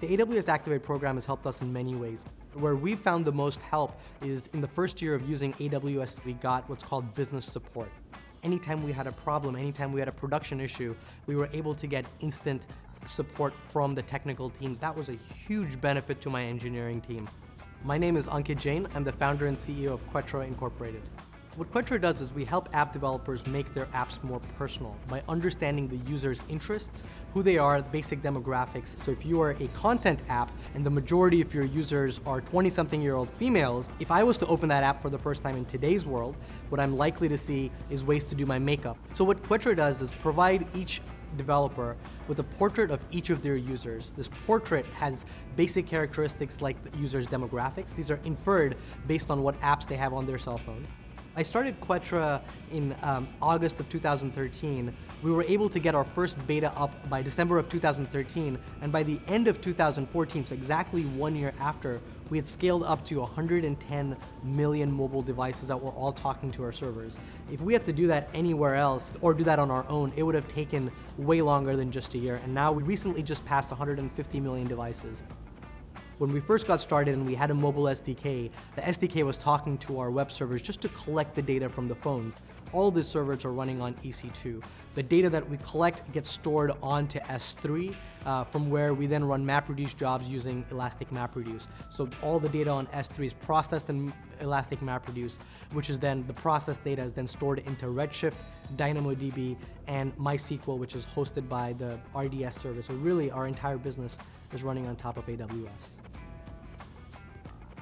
The AWS Activate program has helped us in many ways. Where we found the most help is in the first year of using AWS, we got what's called business support. Anytime we had a problem, anytime we had a production issue, we were able to get instant support from the technical teams. That was a huge benefit to my engineering team. My name is Ankit Jain. I'm the founder and CEO of Quettra Incorporated. What Quettra does is we help app developers make their apps more personal by understanding the user's interests, who they are, basic demographics. So if you are a content app and the majority of your users are 20-something-year-old females, if I was to open that app for the first time in today's world, what I'm likely to see is ways to do my makeup. So what Quettra does is provide each developer with a portrait of each of their users. This portrait has basic characteristics like the user's demographics. These are inferred based on what apps they have on their cell phone. I started Quettra in August of 2013. We were able to get our first beta up by December of 2013, and by the end of 2014, so exactly 1 year after, we had scaled up to 110 million mobile devices that were all talking to our servers. If we had to do that anywhere else, or do that on our own, it would have taken way longer than just a year, and now we recently just passed 150 million devices. When we first got started and we had a mobile SDK, the SDK was talking to our web servers just to collect the data from the phones. All the servers are running on EC2. The data that we collect gets stored onto S3, from where we then run MapReduce jobs using Elastic MapReduce. So all the data on S3 is processed in Elastic MapReduce, which is then the processed data is then stored into Redshift, DynamoDB, and MySQL, which is hosted by the RDS service. So really, our entire business is running on top of AWS.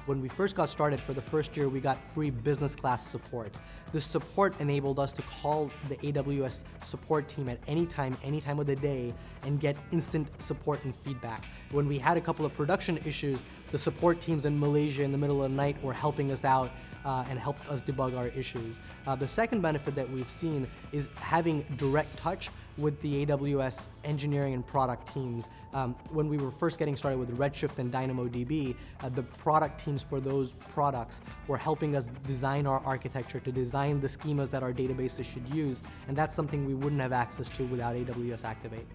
When we first got started, for the first year, we got free business class support. This support enabled us to call the AWS support team at any time of the day, and get instant support and feedback. When we had a couple of production issues, the support teams in Malaysia in the middle of the night were helping us out and helped us debug our issues. The second benefit that we've seen is having direct touch with the AWS engineering and product teams. When we were first getting started with Redshift and DynamoDB, the product teams for those products were helping us design our architecture, to design the schemas that our databases should use, and that's something we wouldn't have access to without AWS Activate.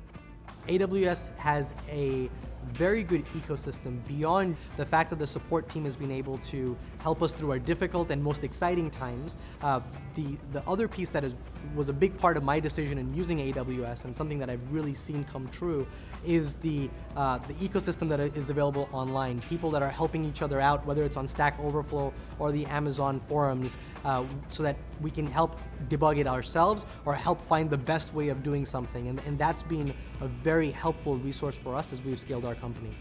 AWS has a very good ecosystem beyond the fact that the support team has been able to help us through our difficult and most exciting times. The other piece that was a big part of my decision in using AWS, and something that I've really seen come true, is the ecosystem that is available online. People that are helping each other out, whether it's on Stack Overflow or the Amazon forums, so that we can help debug it ourselves or help find the best way of doing something. And that's been a very helpful resource for us as we've scaled our company.